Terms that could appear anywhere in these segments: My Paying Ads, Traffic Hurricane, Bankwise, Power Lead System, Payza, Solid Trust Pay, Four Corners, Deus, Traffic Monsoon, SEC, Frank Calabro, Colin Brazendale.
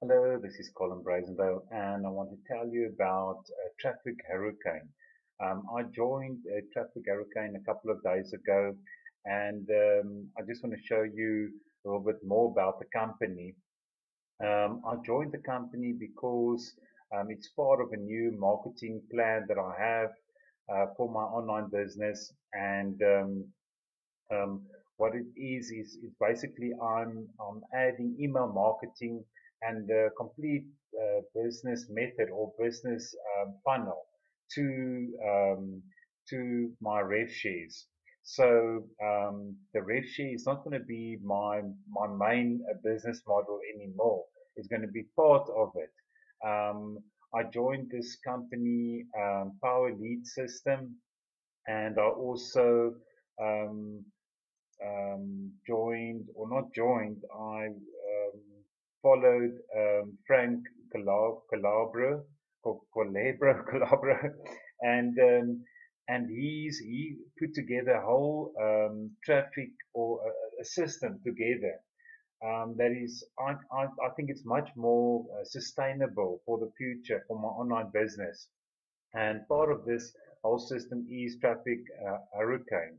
Hello, this is Colin Brazendale, and I want to tell you about Traffic Hurricane. I joined Traffic Hurricane a couple of days ago, and I just want to show you a little bit more about the company. I joined the company because it's part of a new marketing plan that I have for my online business, and what it is basically I'm adding email marketing and the complete business method or business funnel to my rev shares. So the rev share is not going to be my main business model anymore. It's going to be part of it. I joined this company, Power Lead System, and I also followed Frank Calabro, and he put together a whole traffic or a system together that is, I think it's much more sustainable for the future for my online business. And part of this whole system is Traffic Hurricane.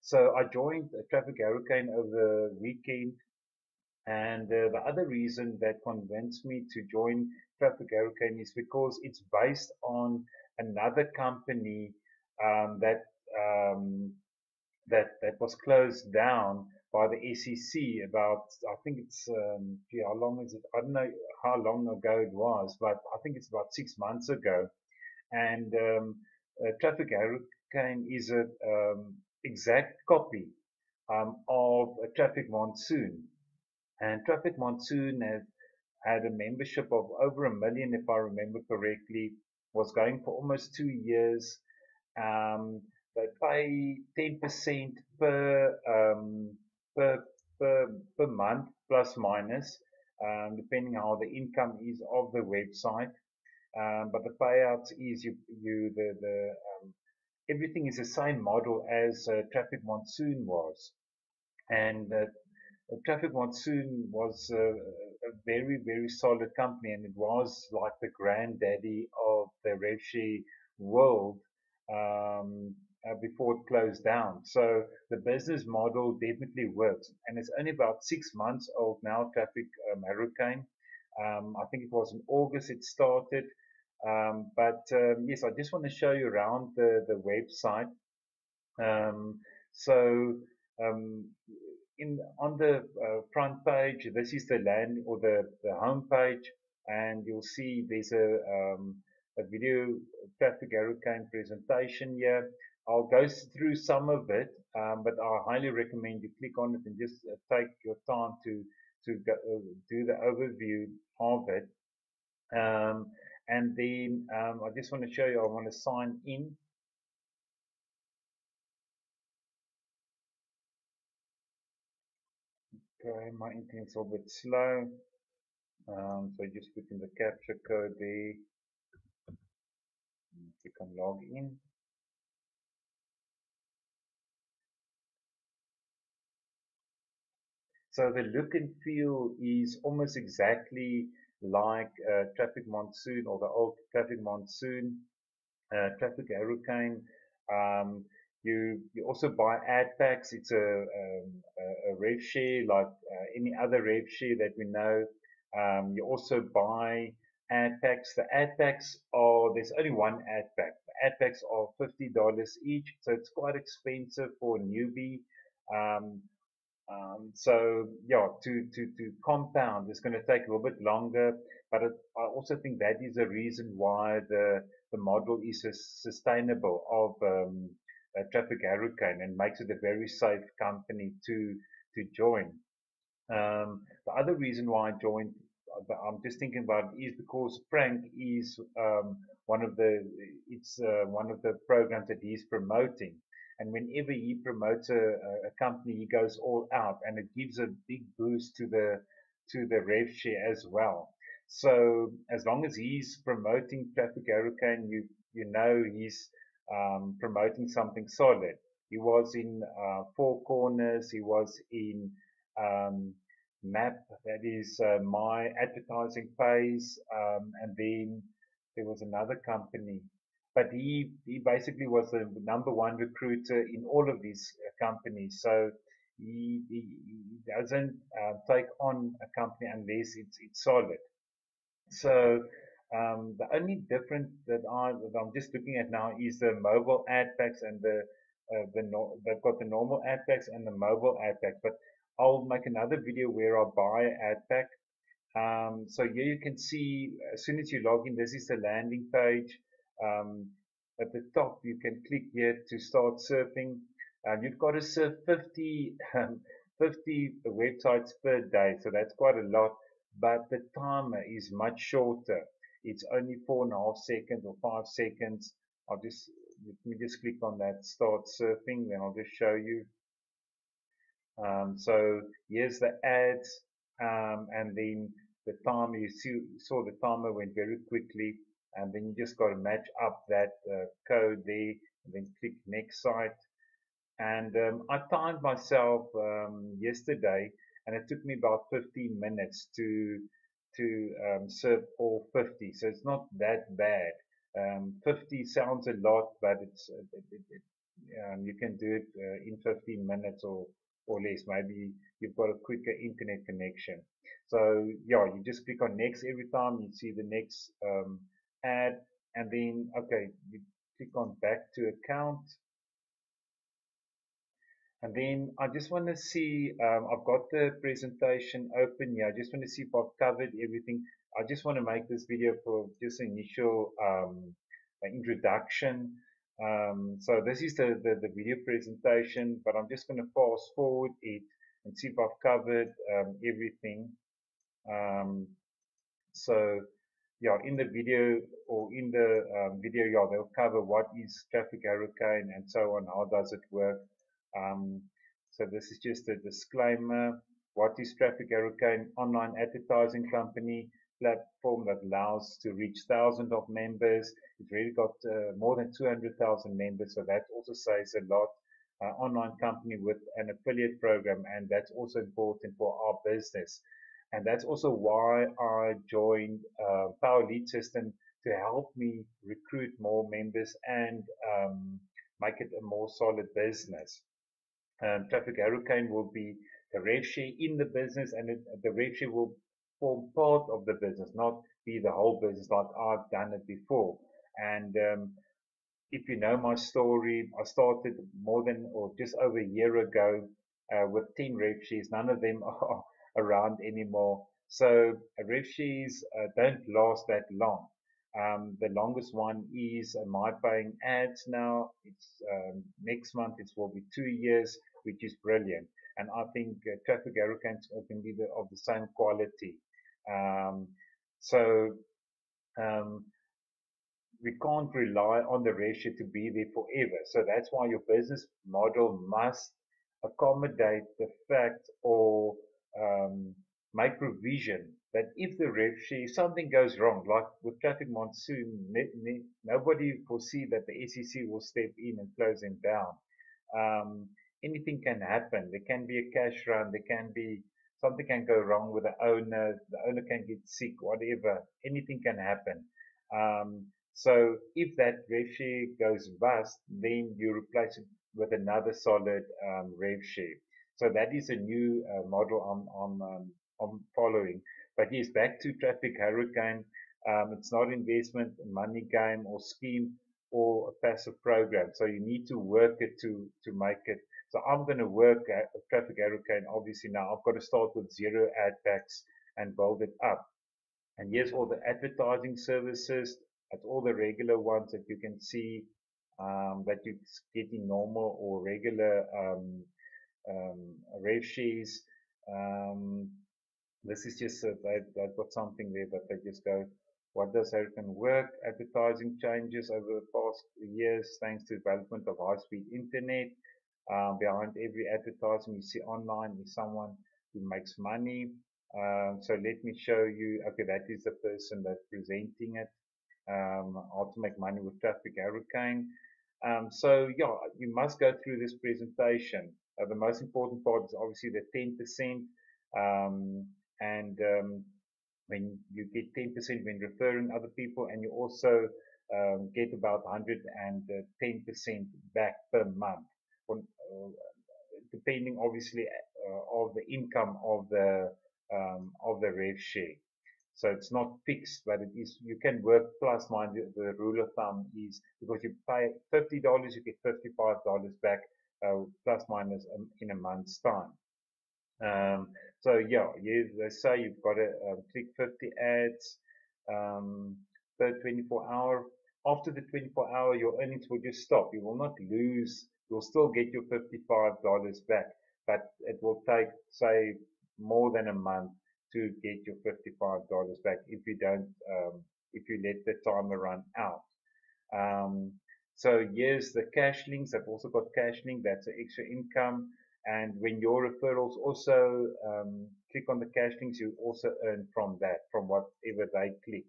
So I joined Traffic Hurricane over the weekend. And the other reason that convinced me to join Traffic Hurricane is because it's based on another company that was closed down by the SEC about, I think it's, gee, how long is it? I don't know how long ago it was, but I think it's about 6 months ago. And Traffic Hurricane is an exact copy of Traffic Monsoon. And Traffic Monsoon has had a membership of over 1 million, if I remember correctly, was going for almost 2 years. They pay 10% per month, plus minus, depending on how the income is of the website. But the payouts is everything is the same model as Traffic Monsoon was. And Traffic Monsoon was a very, very solid company, and it was like the granddaddy of the rev share world before it closed down. So the business model definitely works, and it's only about 6 months old now, Traffic Hurricane. I think it was in August it started, yes, I just want to show you around the website. On the front page, this is the land or the home page, and you'll see there's a video Traffic Hurricane presentation here. I'll go through some of it, but I highly recommend you click on it and just take your time to do the overview of it. And then I just want to show you, I want to sign in. Okay, my internet's a bit slow, so just put in the capture code there. Click on log in. So the look and feel is almost exactly like Traffic Monsoon, or the old Traffic Monsoon, Traffic Hurricane. You also buy ad packs. It's a rev share like any other rev share that we know. You also buy ad packs. The ad packs are, there's only one ad pack. The ad packs are $50 each, so it's quite expensive for a newbie. So yeah, to compound is going to take a little bit longer, but I also think that is a reason why the model is sustainable of Traffic Hurricane, and makes it a very safe company to join. The other reason why I joined, I'm just thinking about it, is because Frank is one of the programs that he's promoting, and whenever he promotes a company, he goes all out, and it gives a big boost to the rev share as well. So as long as he's promoting Traffic Hurricane, you know he's promoting something solid. He was in Four Corners. He was in map. That is my advertising phase, and then there was another company. But he basically was the number one recruiter in all of these companies. So he doesn't take on a company unless it's solid. So the only difference that I'm just looking at now is the mobile ad packs and they've got the normal ad packs and the mobile ad pack. But I'll make another video where I'll buy an ad pack. So here you can see as soon as you log in, this is the landing page. At the top, you can click here to start surfing. You've got to surf 50 websites per day, so that's quite a lot. But the timer is much shorter. It's only 4.5 seconds or 5 seconds. Let me just click on that start surfing, then I'll just show you. So here's the ads, and then the timer. You saw the timer went very quickly, and then you just got to match up that code there, and then click next site. And I timed myself yesterday, and it took me about 15 minutes to surf all 50. So it's not that bad. 50 sounds a lot, but you can do it in 15 minutes or less. Maybe you've got a quicker internet connection. So yeah, you just click on next every time you see the next ad, and then okay, you click on back to account. And then I just want to see, I've got the presentation open here. I just want to see if I've covered everything. I just want to make this video for just initial introduction. So this is the video presentation, but I'm just going to fast forward it and see if I've covered everything. So yeah, in the video or in the video, yeah, they'll cover what is Traffic Hurricane and so on, how does it work. So this is just a disclaimer. What is Traffic Hurricane? Online advertising company platform that allows to reach thousands of members. It's really got more than 200,000 members, so that also says a lot. Online company with an affiliate program, and that's also important for our business. And that's also why I joined Power Lead System, to help me recruit more members and make it a more solid business. Traffic Hurricane will be the rev share in the business, and the rev share will form part of the business, not be the whole business like I've done it before. And if you know my story, I started just over a year ago with 10 rev shares. None of them are around anymore. So rev shares don't last that long. The longest one is my paying ads now. It's next month it will be 2 years, which is brilliant. And I think Traffic Hurricane can be of the same quality. We can't rely on the ratio to be there forever. So that's why your business model must accommodate the fact or make provision that if the rev share, something goes wrong, like with Traffic Monsoon, nobody foresee that the SEC will step in and close them down. Anything can happen. There can be a cash run. There can be something can go wrong with the owner. The owner can get sick, whatever. Anything can happen. So if that rev share goes bust, then you replace it with another solid rev share. So that is a new model I'm following. But yes, back to Traffic Hurricane. It's not investment, money game, or scheme, or a passive program. So you need to work it to make it. So I'm going to work at Traffic Hurricane. Obviously now I've got to start with 0 ad packs and build it up. And here's all the advertising services. That's all the regular ones that you can see that you get in normal or regular rev shares. This is just they've got something there, but they just go, what does Hurricane work? Advertising changes over the past years thanks to development of high-speed internet. Behind every advertising you see online is someone who makes money. So let me show you. Okay, that is the person that's presenting it. How to make money with Traffic Hurricane. So yeah, you must go through this presentation. The most important part is obviously the 10%. When you get 10% when referring other people, and you also get about 110% back per month, depending obviously of the income of the rev share. So it's not fixed, but it is, you can work plus minus. The rule of thumb is, because you pay $50, you get $55 back plus minus in a month's time. So yeah, they say you've got to click 50 ads per 24 hour. After the 24 hour, your earnings will just stop. You will not lose. You'll still get your $55 back, but it will take, say, more than a month to get your $55 back if you don't, if you let the timer run out. So here's the cash links. I've also got cash link. That's an extra income. And when your referrals also click on the cash links, you also earn from that, from whatever they click.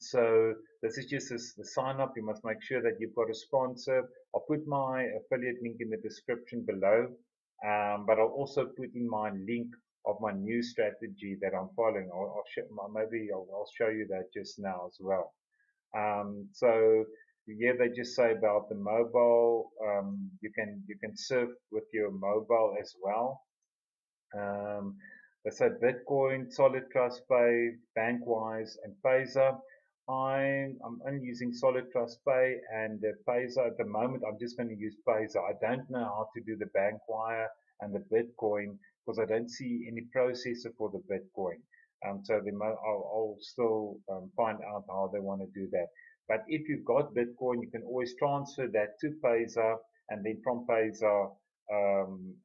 So this is just the sign up. You must make sure that you've got a sponsor. I'll put my affiliate link in the description below, but I'll also put in my link of my new strategy that I'm following. Maybe I'll show you that just now as well. So yeah, they just say about the mobile. You can surf with your mobile as well. They say Bitcoin, Solid Trust Pay, Bankwise, and Payza. I'm only using Solid Trust Pay and Payza at the moment. I'm just going to use Payza. I don't know how to do the Bankwire and the Bitcoin because I don't see any processor for the Bitcoin. So I'll still find out how they want to do that. But if you've got Bitcoin, you can always transfer that to Payza, and then from Payza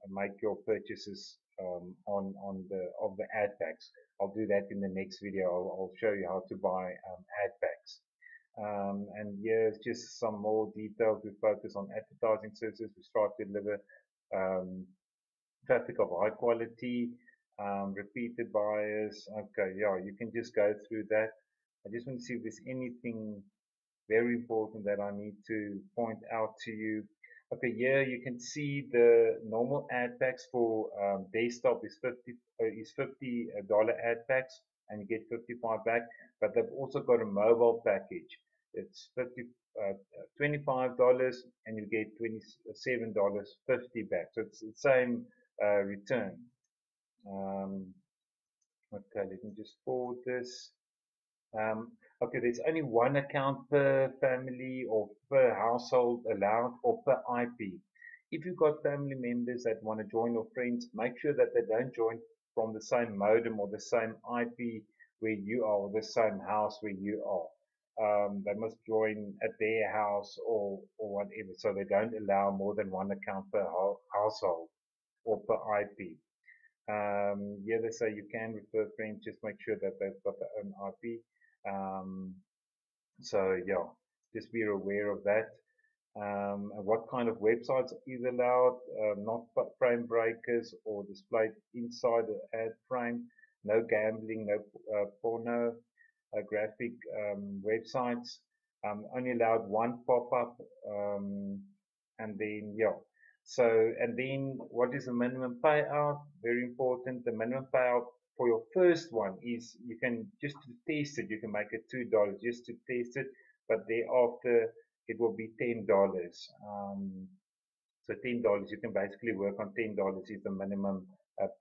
make your purchases of the ad packs. I'll do that in the next video. I'll show you how to buy ad packs. And here's just some more details. We focus on advertising services. We strive to deliver traffic of high quality, repeated buyers. Okay, yeah, you can just go through that. I just want to see if there's anything very important that I need to point out to you. Okay, here you can see the normal ad packs for desktop is $50 ad packs, and you get 55 back. But they've also got a mobile package. It's $25, and you get $27.50 back. So it's the same return. Okay, let me just forward this. Okay, there's only one account per family or per household allowed, or per IP. If you've got family members that want to join, or friends, make sure that they don't join from the same modem or the same IP where you are, or the same house where you are. They must join at their house or whatever, so they don't allow more than one account per household or per IP. Yeah, they say you can refer friends, just make sure that they've got their own IP. So yeah, just be aware of that. What kind of websites is allowed? Not frame breakers or displayed inside the ad frame. No gambling, no porno, graphic websites. Only allowed one pop-up, and then yeah. So, and then what is the minimum payout? Very important. The minimum payout for your first one is, you can just to test it, you can make it $2 just to test it, but thereafter it will be $10. So $10, you can basically work on $10 is the minimum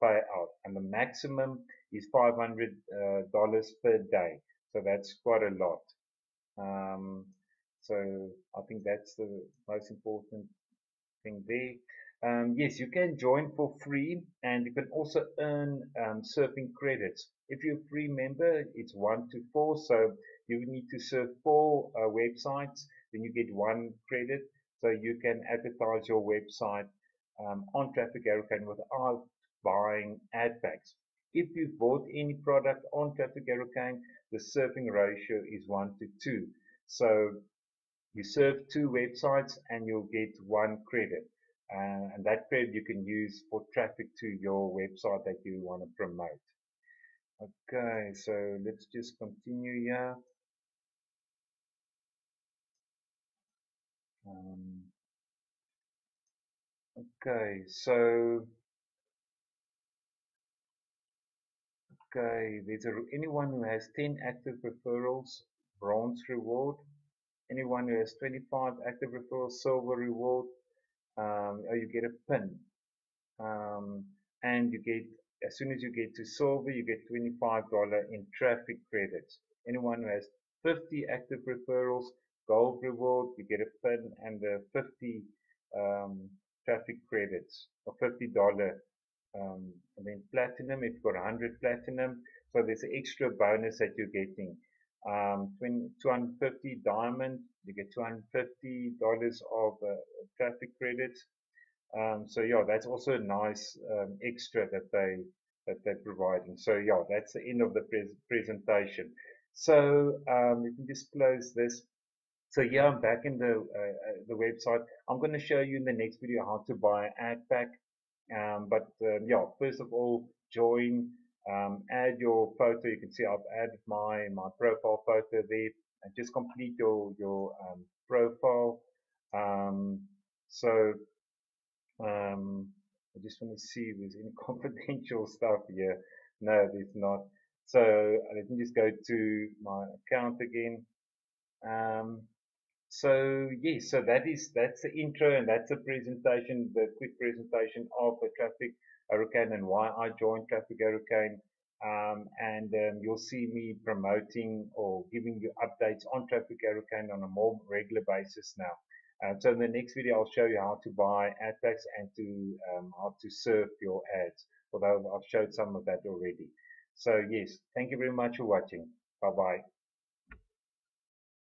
payout, and the maximum is $500 per day. So that's quite a lot. So I think that's the most important thing there. Yes, you can join for free, and you can also earn surfing credits. If you're a free member, it's 1 to 4, so you need to surf 4 websites, then you get 1 credit, so you can advertise your website on Traffic Hurricane without buying ad packs. If you bought any product on Traffic Hurricane, the surfing ratio is 1 to 2, so you serve 2 websites and you'll get 1 credit, and that credit you can use for traffic to your website that you want to promote. Okay, so let's just continue here. Okay, so Okay, there's anyone who has 10 active referrals, bronze reward. Anyone who has 25 active referrals, silver reward. You get a pin. And you get, as soon as you get to silver, you get $25 in traffic credits. Anyone who has 50 active referrals, gold reward, you get a pin and 50 traffic credits, or $50. I mean, platinum, it's got 100 platinum, so there's an extra bonus that you're getting. 250 diamond, you get $250 of traffic credits. So yeah, that's also a nice extra that they're providing. So yeah, that's the end of the presentation. So you can just close this. So yeah, I'm back in the website. I'm going to show you in the next video how to buy an ad pack. Yeah, first of all, join, add your photo. You can see I've added my profile photo there, and just complete your profile. I just want to see if there's any confidential stuff here. No, there's not. So let me just go to my account again. So that's the intro, and that's the presentation, the quick presentation of the Traffic Hurricane and why I joined Traffic Hurricane. You'll see me promoting or giving you updates on Traffic Hurricane on a more regular basis now. So in the next video, I'll show you how to buy ad packs and how to serve your ads, although I've showed some of that already. So yes, thank you very much for watching. Bye bye.